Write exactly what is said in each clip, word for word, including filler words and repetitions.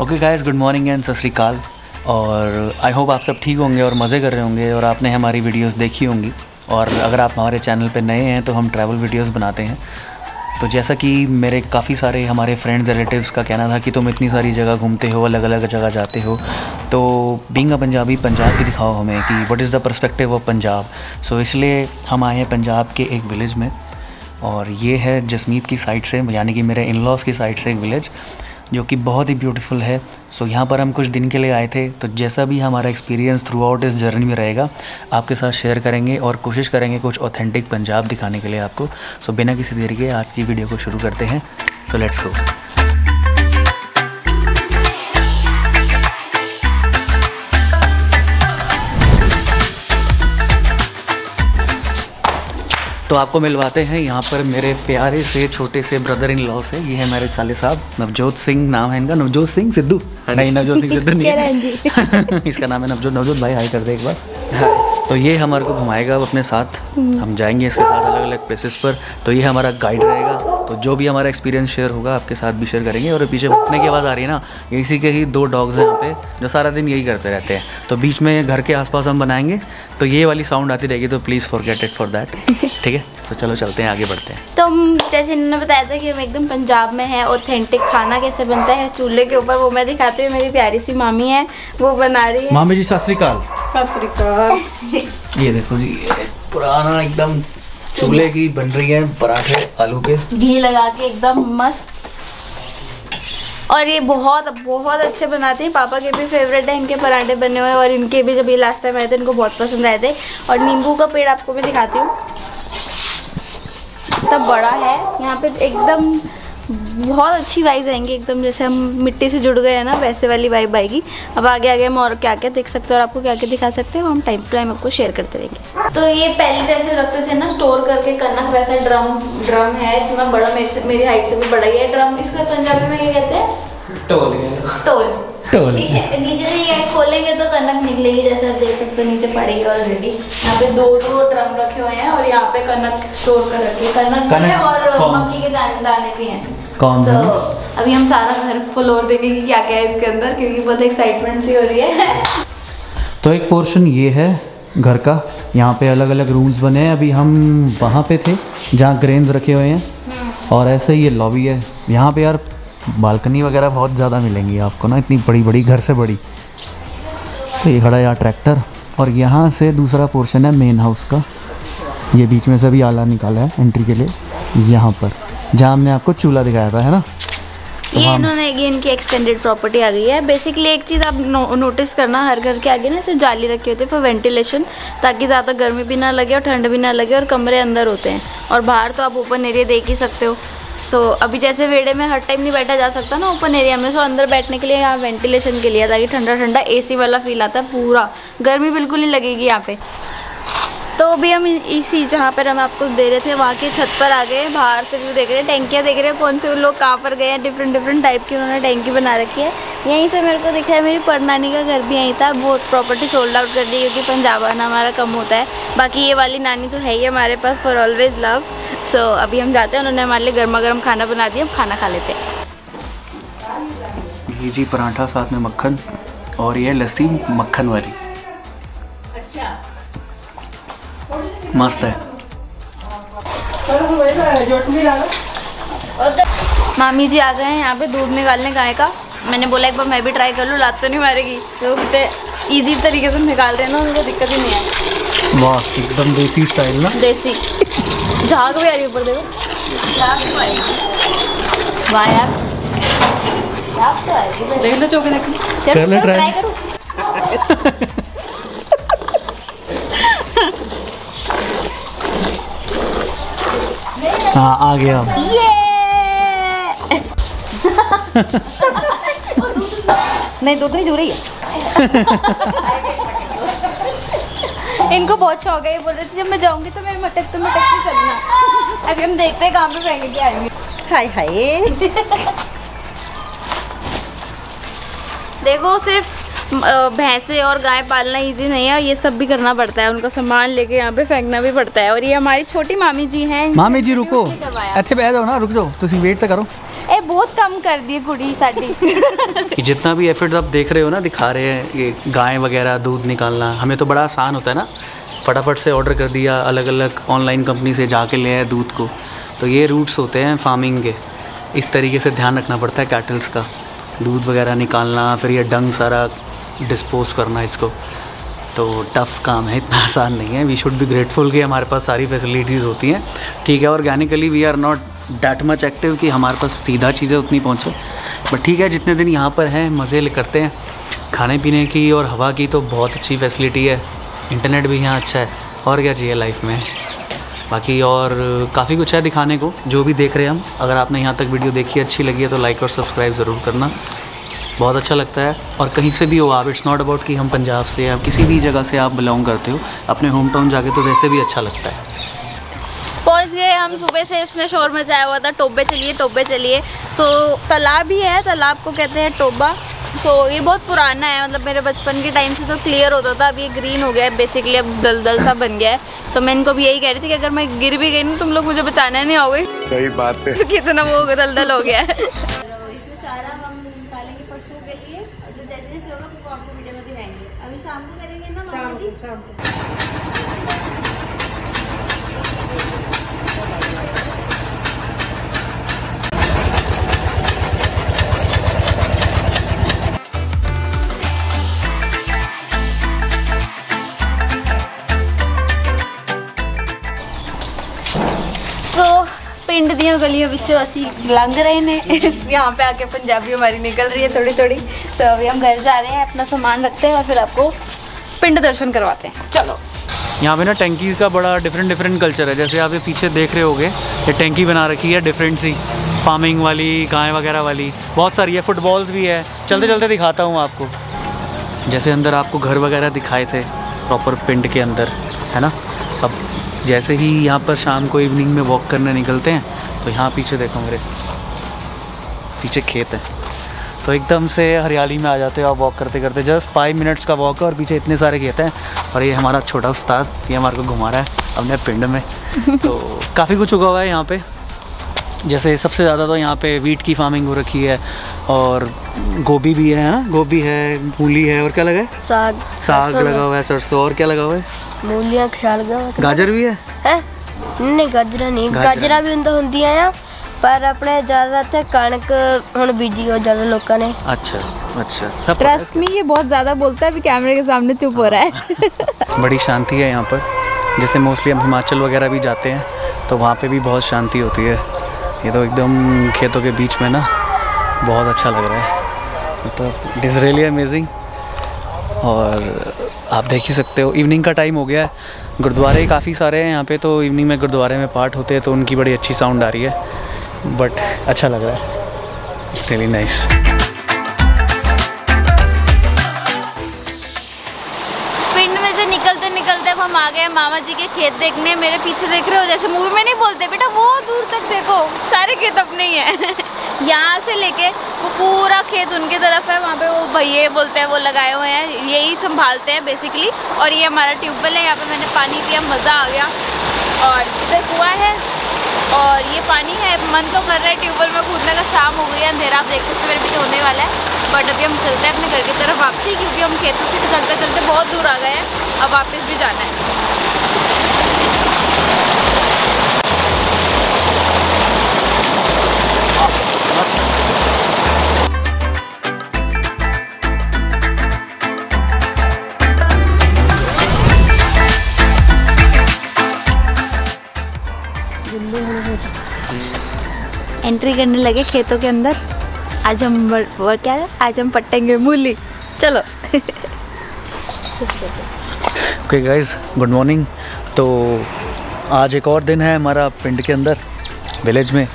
Okay guys, good morning and सत श्री अकाल। और आई होप आप सब ठीक होंगे और मज़े कर रहे होंगे और आपने हमारी वीडियोस देखी होंगी। और अगर आप हमारे चैनल पे नए हैं तो हम ट्रैवल वीडियोस बनाते हैं। तो जैसा कि मेरे काफ़ी सारे हमारे फ्रेंड्स रिलेटिव्स का कहना था कि तुम इतनी सारी जगह घूमते हो, अलग अलग जगह जाते हो, तो बीइंग अ पंजाबी, पंजाब भी दिखाओ हमें कि what is the perspective of Punjab. So इसलिए हम आए हैं पंजाब के एक विलेज में, और ये है जसमीत की साइड से, यानी कि मेरे इन लॉज की साइड से एक विलेज जो कि बहुत ही ब्यूटीफुल है। सो so, यहाँ पर हम कुछ दिन के लिए आए थे। तो जैसा भी हमारा एक्सपीरियंस थ्रू आउट इस जर्नी में रहेगा आपके साथ शेयर करेंगे और कोशिश करेंगे कुछ ऑथेंटिक पंजाब दिखाने के लिए आपको। सो so, बिना किसी देरी के आज की वीडियो को शुरू करते हैं। So let's go. तो आपको मिलवाते हैं यहाँ पर मेरे प्यारे से छोटे से ब्रदर इन लॉ से। ये है मेरे साले साहब, नवजोत सिंह नाम है इनका। नवजोत सिंह सिद्धू नहीं, नवजोत सिंह सिद्धू नहीं इसका नाम है नवजोत। नवजोत भाई हाई कर दे एक बार। तो ये हमारे को घुमाएगा अपने साथ, हम जाएंगे इसके साथ अलग अलग प्लेसेस पर। तो ये हमारा गाइड रहेगा। तो जो भी हमारा एक्सपीरियंस शेयर होगा आपके साथ भी शेयर करेंगे। और पीछे भौंकने की आवाज़ आ रही है ना, इसी के ही दो डॉग्स हैं यहाँ पे जो सारा दिन यही करते रहते हैं। तो बीच में घर के आसपास हम बनाएंगे तो ये वाली साउंड आती रहेगी, तो please forget it for that. ठीक है, तो चलो चलते हैं, आगे बढ़ते हैं। तो जैसे इन्होंने बताया था कि हम एकदम पंजाब में हैं, ऑथेंटिक खाना कैसे बनता है चूल्हे के ऊपर वो मैं दिखाती हूँ। मेरी प्यारी सी मामी है, वो बना रही है। मामी जी सत श्री अकाल। सत श्री अकाल। ये देखो जी, पुराना एकदम चूल्हे की बन रही है पराठे आलू के, घी लगा के एकदम मस्त। और ये बहुत बहुत अच्छे बनाते हैं। पापा के भी फेवरेट है इनके पराठे बने हुए, और इनके भी जब ये लास्ट टाइम आए थे इनको बहुत पसंद आए थे। और नींबू का पेड़ आपको भी दिखाती हूँ, तब बड़ा है। यहाँ पे एकदम बहुत अच्छी वाइब आएंगी, एकदम जैसे हम मिट्टी से जुड़ गए हैं ना, वैसे वाली वाइब आएगी। अब आगे आगे हम और क्या क्या देख सकते हैं और आपको क्या क्या दिखा सकते हैं वो हम टाइम टू टाइम आपको शेयर करते रहेंगे। तो ये पहले जैसे लगते थे ना स्टोर करके कनक, वैसा ड्रम ड्रम है इतना बड़ा, मेरे मेरी हाइट से भी बड़ा ही है ड्रम। इसको पंजाबी में क्या कहते हैं? टोल। टोल टोल ठीक है। नीचे से ये खोलेंगे तो कनक निकलेगी, जैसे आप देख सकते हो नीचे पड़ेगी ऑलरेडी। यहाँ पे दो दो ड्रम रखे हुए हैं और यहाँ पे कनक स्टोर कर रखी है। कनक है और मक्की के दाने भी हैं। कौन तो अभी हम सारा घर फ्लोर देंगे कि क्या क्या है इसके अंदर, क्योंकि बहुत एक्साइटमेंट सी हो रही है। तो एक पोर्शन ये है घर का, यहाँ पे अलग अलग रूम्स बने हैं। अभी हम वहाँ पे थे जहाँ ग्रेन्स रखे हुए हैं, और ऐसे ही ये लॉबी है। यहाँ पे यार बालकनी वगैरह बहुत ज़्यादा मिलेंगी आपको ना, इतनी बड़ी बड़ी, घर से बड़ी। तो ये खड़ा यहाँ ट्रैक्टर, और यहाँ से दूसरा पोर्शन है मेन हाउस का। ये बीच में से भी आला निकाला है एंट्री के लिए, यहाँ पर जहाँ हमने आपको चूल्हा दिखाया था, है ना। तो ये इन्होंने इनकी एक्सटेंडेड प्रॉपर्टी आ गई है। बेसिकली एक चीज़ आप नो, नोटिस करना, हर घर के आगे ना ऐसे जाली रखी होती है फॉर वेंटिलेशन, ताकि ज़्यादा गर्मी भी ना लगे और ठंड भी ना लगे। और कमरे अंदर होते हैं और बाहर तो आप ओपन एरिया देख ही सकते हो। सो so, अभी जैसे वेड़े में हर टाइम नहीं बैठा जा सकता ना ओपन एरिया में। सो so, अंदर बैठने के लिए यहाँ वेंटिलेशन के लिए, ताकि ठंडा ठंडा एसी वाला फील आता है, पूरा गर्मी बिल्कुल नहीं लगेगी यहाँ पे। तो अभी हम इसी जहाँ पर हम आपको दे रहे थे वहाँ के छत पर आ गए। बाहर से व्यू देख रहे हैं, टैंकियाँ देख रहे हैं, कौन से लोग कहाँ पर गए हैं। डिफरेंट डिफरेंट टाइप की उन्होंने टैंकी बना रखी है। यहीं से मेरे को दिख रहा है मेरी परनानी का घर भी यहीं था। वो प्रॉपर्टी सोल्ड आउट कर दी क्योंकि पंजाब आना हमारा कम होता है। बाकी ये वाली नानी तो है ही हमारे पास, फॉर ऑलवेज लव। सो अभी हम जाते हैं, उन्होंने हमारे लिए गर्मा गर्म खाना बना दिया, अब खाना खा लेते हैं। घी जी पराठा साथ में मक्खन, और ये लस्सी मक्खन वाली मस्त है। मामी जी आ गए हैं यहाँ पे दूध निकालने गाय का। मैंने बोला एक बार मैं भी ट्राई कर लूँ, लात तो नहीं मारेगी। तो कितने इजी तरीके से निकाल रहे हैं ना, उनको दिक्कत ही नहीं है। वाह, एकदम देसी स्टाइल ना, देसी। झाग भी आ रही है ऊपर, देखो झाग भी आई। वाह यार, झाग तो आई। देख लो चौके रखी, चलो ट्राई करूँ। हाँ, आ गया। नहीं, दूध नहीं जू रही है। इनको बहुत शौक है, ये बोल रहे थे जब मैं जाऊंगी तो मेरे मटक तो मटक नहीं करना। अभी हम देखते हैं कहाँ पे फेंक के आएंगे। हाय हाय देखो, सिर्फ भैंसे और गाय पालना इजी नहीं है, ये सब भी करना पड़ता है, उनको सामान लेके यहाँ पे फेंकना भी पड़ता है। और ये हमारी छोटी मामी जी हैं। मामी जी रुको, अच्छे बैठ जाओ ना, रुक जाओ, तुम वेट तो करो। ए बहुत कम कर दिए कुड़ी साड़ी। जितना भी एफर्ट आप देख रहे हो ना, दिखा रहे हैं ये गाय वगैरह दूध निकालना, हमें तो बड़ा आसान होता है ना, फटाफट से ऑर्डर कर दिया, अलग अलग ऑनलाइन कंपनी से जाके ले आए दूध को। तो ये रूट्स होते हैं फार्मिंग के, इस तरीके से ध्यान रखना पड़ता है कैटल्स का, दूध वगैरह निकालना, फिर ये डंग सारा डिस्पोज करना इसको। तो टफ़ काम है, इतना आसान नहीं है। वी शुड बी ग्रेटफुल कि हमारे पास सारी फैसिलिटीज़ होती हैं, ठीक है। Organically we are not that much active कि हमारे पास सीधा चीज़ें उतनी पहुँचे, बट ठीक है, जितने दिन यहाँ पर हैं मज़े करते हैं। खाने पीने की और हवा की तो बहुत अच्छी फैसिलिटी है, इंटरनेट भी यहाँ अच्छा है, और क्या चाहिए लाइफ में। बाकी और काफ़ी कुछ है दिखाने को, जो भी देख रहे हैं हम। अगर आपने यहाँ तक वीडियो देखी, अच्छी लगी है तो लाइक और सब्सक्राइब ज़रूर करना, बहुत अच्छा लगता है। और कहीं से भी हो आप, इट्स नॉट अबाउट कि हम पंजाब से या किसी भी जगह से आप बिलोंग करते हो, अपने होम टाउन जाके तो वैसे भी अच्छा लगता है। पहुँच गए हम, सुबह से इसने शोर मचाया हुआ था, टोबे चलिए टोबे चलिए। सो तालाब ही है, तालाब को कहते हैं टोबा। सो so, ये बहुत पुराना है, मतलब मेरे बचपन के टाइम से तो क्लियर होता था, अब ये ग्रीन हो गया है बेसिकली, अब दलदल सा बन गया है। तो मैं इनको भी यही कह रही थी कि अगर मैं गिर भी गई ना, तुम लोग मुझे बचाना नहीं आओगे। सही बात है, क्योंकि इतना वो दलदल हो गया है। इसमें चारा हम डालेंगे पशुओं के लिए, और जो जैसे जैसे होगा वो आपको वीडियो में दिखाएंगे। अभी शाम को करेंगे ना मामा जी, शाम को। पिंड दियाँ गलियों विचों असी लंघ रहे हैं, यहाँ पे आके पंजाबी हमारी निकल रही है थोड़ी थोड़ी। तो अभी हम घर जा रहे हैं, अपना सामान रखते हैं और फिर आपको पिंड दर्शन करवाते हैं। चलो, यहाँ पे ना टैंकी का बड़ा डिफरेंट डिफरेंट कल्चर है, जैसे आप ये पीछे देख रहे होगे, ये टैंकी बना रखी है डिफरेंट सी, फार्मिंग वाली, गाय वगैरह वाली, बहुत सारी है, फुटबॉल्स भी है। चलते चलते दिखाता हूँ आपको, जैसे अंदर आपको घर वगैरह दिखाए थे प्रॉपर पिंड के अंदर, है ना। अब जैसे ही यहाँ पर शाम को इवनिंग में वॉक करने निकलते हैं, तो यहाँ पीछे देखो, मेरे पीछे खेत है, तो एकदम से हरियाली में आ जाते हो आप वॉक करते करते। जस्ट फाइव मिनट्स का वॉक है और पीछे इतने सारे खेत हैं। और ये हमारा छोटा उस्ताद, ये हमारे को घुमा रहा है अपने पिंड में। तो काफ़ी कुछ उगा हुआ है यहाँ पे, जैसे सबसे ज़्यादा तो यहाँ पे वीट की फार्मिंग हो रखी है, और गोभी भी है, हाँ गोभी है, मूली है, और क्या लगा है, साग साग लगा हुआ है, सरसों, और क्या लगा हुआ है, मूलियाँ, गाजर भी है, है? नहीं गाजरा नहीं, गाजरा भी तो होंगी है, पर अपने ज्यादातर कणक हुण बीजी हो ज्यादा लोगों ने। अच्छा अच्छा, सब ट्रस्ट में ये बहुत ज्यादा बोलता है, भी कैमरे के सामने चुप हो रहा है। बड़ी शांति है यहाँ पर, जैसे मोस्टली हम हिमाचल वगैरह भी जाते हैं तो वहाँ पे भी बहुत शांति होती है। ये तो एकदम खेतों के बीच में ना, बहुत अच्छा लग रहा है, मतलब इट इज़ रियली अमेजिंग। और आप देख ही सकते हो, इवनिंग का टाइम हो गया है, गुरुद्वारे काफ़ी सारे हैं यहाँ पे, तो इवनिंग में गुरुद्वारे में पाठ होते हैं, तो उनकी बड़ी अच्छी साउंड आ रही है, बट अच्छा लग रहा है, इट्स रियली नाइस। पिंड में से निकलते निकलते अब हम आ गए मामा जी के खेत देखने। मेरे पीछे देख रहे हो, जैसे मूवी में नहीं बोलते बेटा वो दूर तक देखो, सारे खेत अपने ही हैं। यहाँ से लेके वो पूरा खेत उनकी तरफ है, वहाँ पे वो भैया बोलते हैं वो लगाए हुए हैं, यही संभालते हैं बेसिकली। और ये हमारा ट्यूबवेल है, यहाँ पे मैंने पानी पिया, मज़ा आ गया। और इधर कुआ है और ये पानी है, मन तो कर रहा है ट्यूबवेल में कूदने का। शाम हो गई है, अंधेरा आप देख सकते मेरे पीछे होने वाला है, बट अभी हम चलते हैं अपने घर की तरफ वापसी, क्योंकि हम खेतों से चलते चलते बहुत दूर आ गए हैं, अब वापस भी जाना है। एंट्री करने लगे खेतों के अंदर। आज हम वो क्या है, आज हम पट्टेंगे मूली। चलो ओके गाइज, गुड मॉर्निंग। तो आज एक और दिन है हमारा पिंड के अंदर, विलेज में,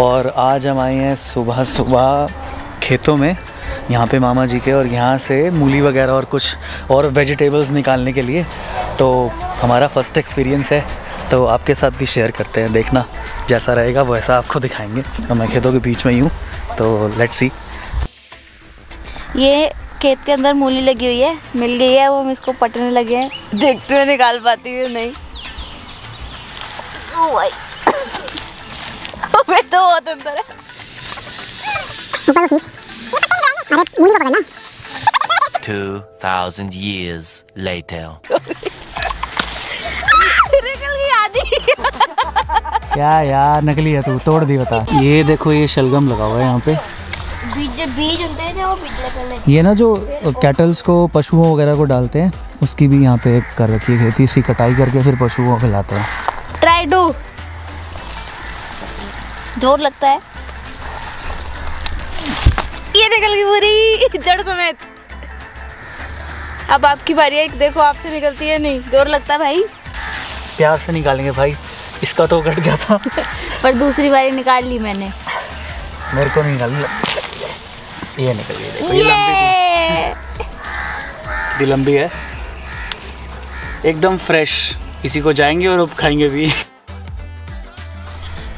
और आज हम आए हैं सुबह सुबह खेतों में, यहाँ पे मामा जी के, और यहाँ से मूली वगैरह और कुछ और वेजिटेबल्स निकालने के लिए। तो हमारा फर्स्ट एक्सपीरियंस है, तो आपके साथ भी शेयर करते हैं, देखना जैसा रहेगा वैसा आपको दिखाएंगे। तो मैं खेतों के बीच में ही हूँ, तो लेट्स सी। ये खेत के अंदर मूली लगी हुई है, मिल गई है, वो हम इसको पटने लगे हैं। देखते हुए निकाल पाती हूँ नहीं। ओ भाई मैं तो बहुत अंदर है। two thousand years later निकल गई आधी। क्या यार नकली है तू, तोड़ दी बता। ये देखो ये शलगम लगा हुआ है यहाँ पे, बीज होते हैं वो बीज। ये ना जो कैटल्स को, पशुओं वगैरह को डालते हैं, उसकी भी यहाँ पे कर रखी है खेती। इसकी कटाई करके फिर पशुओं को खिलाते हैं। ट्राई डू जोर लगता है। ये निकल गई पूरी जड़ समेत। अब आपकी बारी है, देखो आपसे निकलती है नहीं। जोर लगता है भाई, प्यार से निकालेंगे भाई। इसका तो कट गया था पर दूसरी बारी निकाल ली मैंने, मेरे को निकाल लिया। ये निकल गई देखो, ये लंबी थी, ये लंबी है एकदम फ्रेश। इसी को जाएंगे और अब खाएंगे भी।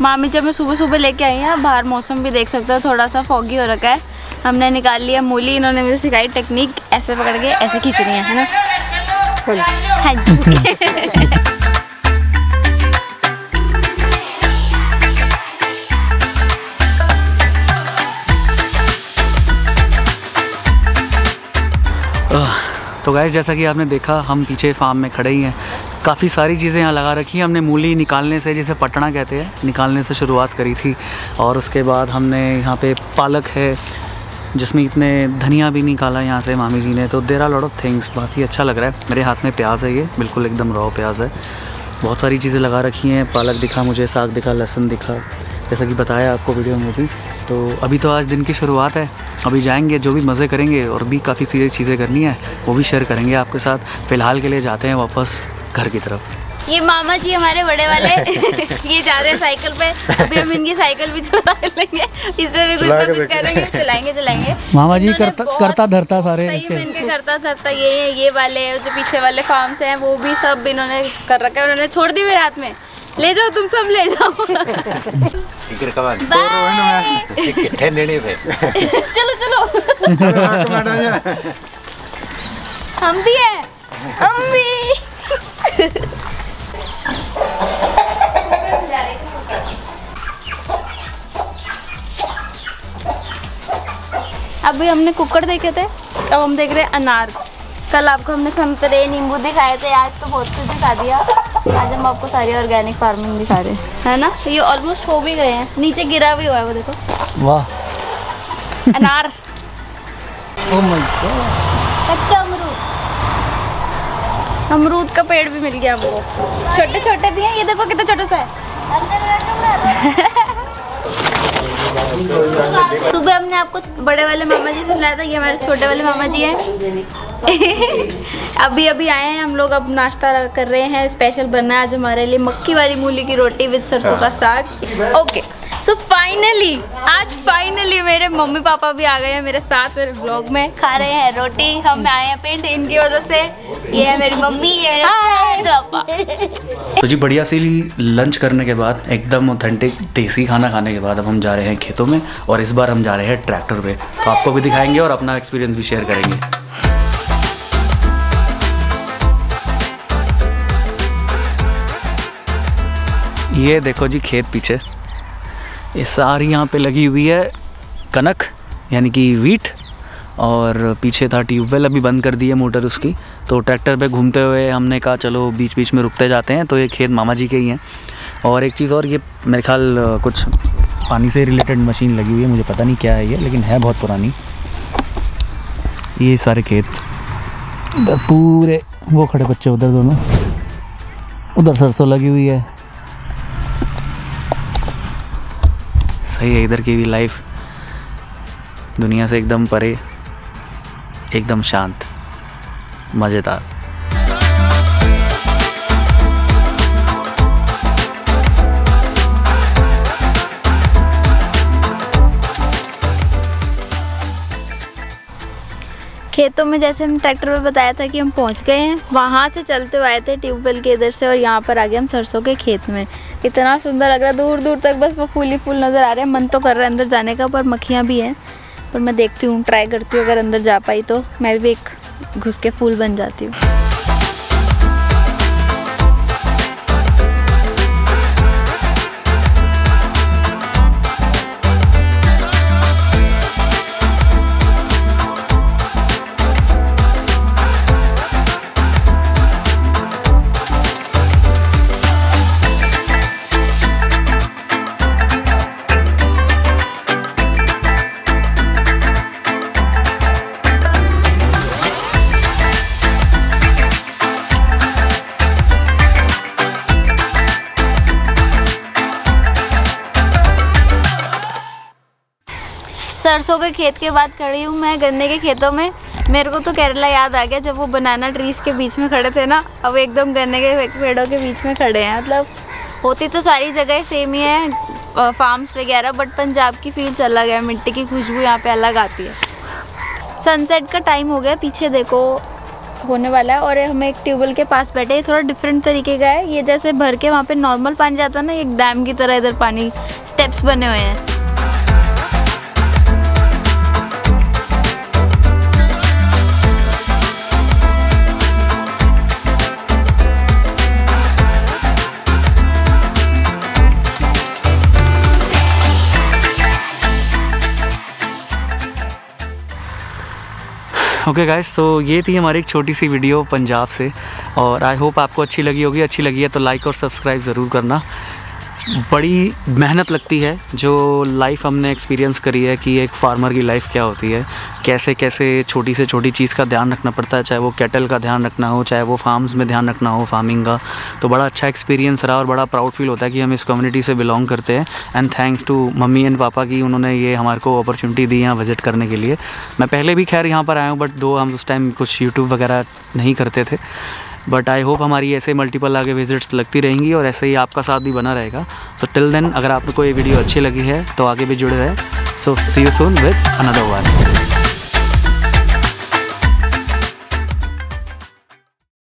मामी जब मैं सुबह सुबह लेके आई हैं, बाहर मौसम भी देख सकते हो थोड़ा सा फॉगी हो रखा है। हमने निकाल लिया मूली, इन्होंने मुझे सिखाई टेक्निक, ऐसे पकड़ के ऐसे खींचनी है, है ना। हाँ जी तो गाइस जैसा कि आपने देखा, हम पीछे फार्म में खड़े ही हैं। काफ़ी सारी चीज़ें यहाँ लगा रखी हैं। हमने मूली निकालने से, जिसे पटना कहते हैं, निकालने से शुरुआत करी थी। और उसके बाद हमने यहाँ पे पालक है, जसमीत ने धनिया भी निकाला यहाँ से, मामी जी ने। तो there are lot of things. बहुत ही अच्छा लग रहा है। मेरे हाथ में प्याज है, ये बिल्कुल एकदम रॉ प्याज है। बहुत सारी चीज़ें लगा रखी हैं। पालक दिखा मुझे, साग दिखा, लहसुन दिखा, जैसा कि बताया आपको वीडियो में भी। तो अभी तो आज दिन की शुरुआत है, अभी जाएंगे, जो भी मज़े करेंगे और भी काफ़ी सारी चीज़ें करनी है वो भी शेयर करेंगे आपके साथ। फ़िलहाल के लिए जाते हैं वापस घर की तरफ। ये मामा जी हमारे बड़े वाले ये जा रहे हैं साइकिल पे। अभी हम इनकी साइकिल भी चला लेंगे, इसमें भी कुछ ना कुछ करेंगे, चलाएंगे चलाएंगे। मामा जी करता करता धरता सारे इनके करता धरता ये है, ये वाले जो पीछे वाले फार्म से हैं वो भी सब इन्होंने कर रखा है। उन्होंने छोड़ दी मेरे हाथ में, ले जाओ तुम सब ले जाओ चलो चलो हम भी हैं अभी हमने कुक्कड़ देखे थे, अब हम देख रहे हैं अनार। कल आपको हमने संतरे नींबू दिखाए थे, आज तो बहुत कुछ दिखा दिया। आज हम आपको सारी ऑर्गेनिक फार्मिंग दिखा रहे हैं, है ना। ये ऑलमोस्ट हो भी गए हैं, नीचे गिरा भी हुआ है वो देखो। वाह अनार ओह माय गॉड, कच्चा अमरूद, अमरूद का पेड़ भी मिल गया हमको। छोटे छोटे भी हैं, ये देखो कितना छोटा सा है सुबह हमने आपको बड़े वाले मामा जी से मिलाया था, ये हमारे छोटे वाले मामा जी हैं अभी अभी आए हैं हम लोग। अब नाश्ता कर रहे हैं, स्पेशल बना है आज हमारे लिए मक्की वाली मूली की रोटी विद सरसों का साग। ओके सो फाइनली आज फाइनली मेरे मम्मी पापा भी आ गए हैं मेरे साथ मेरे व्लॉग में। खा रहे हैं रोटी, हम आए हैं पेंट इनकी वजह से। ये है मेरी मम्मी, ये है पापा। तो जी बढ़िया सी लंच करने के बाद, एकदम ऑथेंटिक देसी खाना खाने के बाद, अब हम जा रहे हैं खेतों में। और इस बार हम जा रहे हैं ट्रैक्टर पे, तो आपको भी दिखाएंगे और अपना एक्सपीरियंस भी शेयर करेंगे। ये देखो जी खेत पीछे, ये सारी यहाँ पे लगी हुई है कनक यानी कि वीट। और पीछे था ट्यूबवेल, अभी बंद कर दी है मोटर उसकी। तो ट्रैक्टर पे घूमते हुए हमने कहा चलो बीच बीच में रुकते जाते हैं। तो ये खेत मामा जी के ही हैं। और एक चीज़ और, ये मेरे ख्याल कुछ पानी से रिलेटेड मशीन लगी हुई है, मुझे पता नहीं क्या है ये, लेकिन है बहुत पुरानी। ये सारे खेत पूरे, वो खड़े बच्चे उधर दोनों, उधर सरसों लगी हुई है। सही है, इधर की भी लाइफ दुनिया से एकदम परे, एकदम शांत, मज़ेदार। खेतों में जैसे हम ट्रैक्टर पे बताया था कि हम पहुंच गए हैं, वहाँ से चलते हुए आए थे ट्यूबवेल के इधर से, और यहाँ पर आ गए हम सरसों के खेत में। इतना सुंदर लग रहा है, दूर दूर तक बस वो फूल ही फूल नज़र आ रहे हैं। मन तो कर रहा है अंदर जाने का, पर मक्खियाँ भी हैं। पर मैं देखती हूँ, ट्राई करती हूँ, अगर अंदर जा पाई तो मैं भी एक घुस के फूल बन जाती हूँ। सरसों के खेत के बाद खड़ी हूँ मैं गन्ने के खेतों में। मेरे को तो केरला याद आ गया जब वो बनाना ट्रीज के बीच में खड़े थे ना, अब एकदम गन्ने के पेड़ों के बीच में खड़े हैं। मतलब होती तो सारी जगह सेम ही है, फार्म्स वगैरह, बट पंजाब की फील्स अलग है, मिट्टी की खुशबू यहाँ पे अलग आती है। सनसेट का टाइम हो गया, पीछे देखो होने वाला है। और हम एक ट्यूबवेल के पास बैठे, ये थोड़ा डिफरेंट तरीके का है। ये जैसे भर के वहाँ पर नॉर्मल पानी जाता है ना, एक डैम की तरह इधर पानी स्टेप्स बने हुए हैं। ओके गाइस, तो ये थी हमारी एक छोटी सी वीडियो पंजाब से, और आई होप आपको अच्छी लगी होगी। अच्छी लगी है तो लाइक और सब्सक्राइब ज़रूर करना। बड़ी मेहनत लगती है, जो लाइफ हमने एक्सपीरियंस करी है कि एक फार्मर की लाइफ क्या होती है, कैसे कैसे छोटी से छोटी चीज़ का ध्यान रखना पड़ता है, चाहे वो कैटल का ध्यान रखना हो, चाहे वो फार्म्स में ध्यान रखना हो, फार्मिंग का। तो बड़ा अच्छा एक्सपीरियंस रहा और बड़ा प्राउड फील होता है कि हम इस कम्युनिटी से बिलोंग करते हैं। And thanks to mummy and पापा की उन्होंने ये हमारे को अपॉर्चुनिटी दी यहाँ विज़िट करने के लिए। मैं पहले भी खैर यहाँ पर आया हूँ, बट दो हम उस टाइम कुछ यूट्यूब वगैरह नहीं करते थे। बट आई होप हमारी ऐसे मल्टीपल आगे विजिट्स लगती रहेंगी और ऐसे ही आपका साथ भी बना रहेगा। सो टिल देन, अगर आपको ये वीडियो अच्छी लगी है तो आगे भी जुड़े रहें। So see you soon with another one.